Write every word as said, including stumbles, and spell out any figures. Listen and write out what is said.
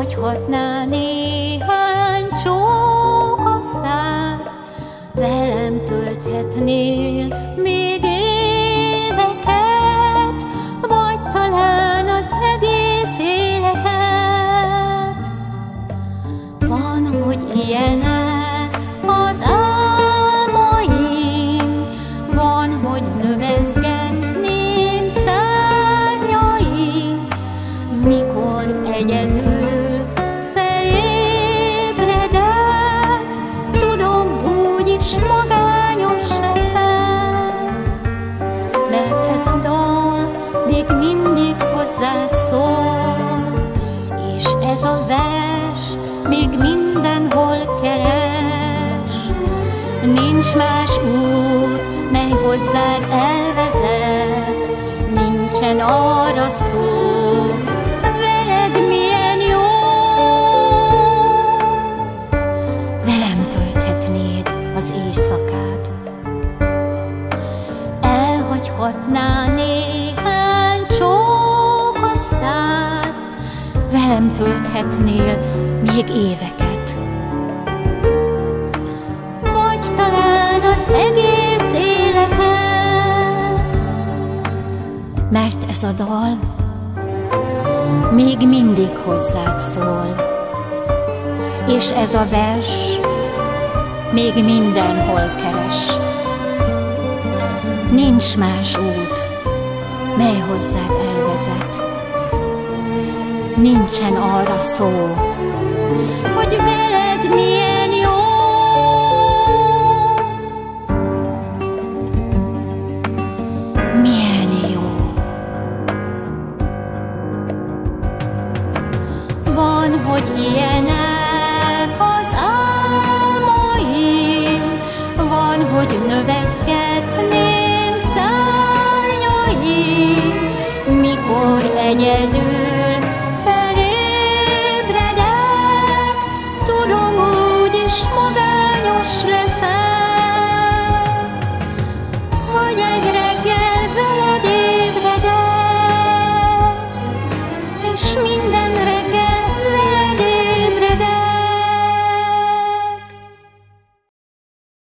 fogyhatná néhány csók a szád, velem tölthetnél még éveket, vagy talán az egész életet. Van, hogy ilyen áll az álmaim, van, hogy növeszgetném szárnyaim, mikor egyedül hozzád szól, és ez a vers még mindenhol keres. Nincs más út, mely hozzád elvezet, nincsen arra szó, veled milyen jó. Velem tölthetnéd az éjszakát, elhagyhatná néhány csók, velem tölthetnél még éveket, vagy talán az egész életet. Mert ez a dal még mindig hozzád szól, és ez a vers még mindenhol keres. Nincs más út, mely hozzád elvezet, nincsen arra szó, hogy veled milyen jó. Milyen jó. Van, hogy ilyenek az álmaim, van, hogy növeszgetném szárnyaim, mikor egyedül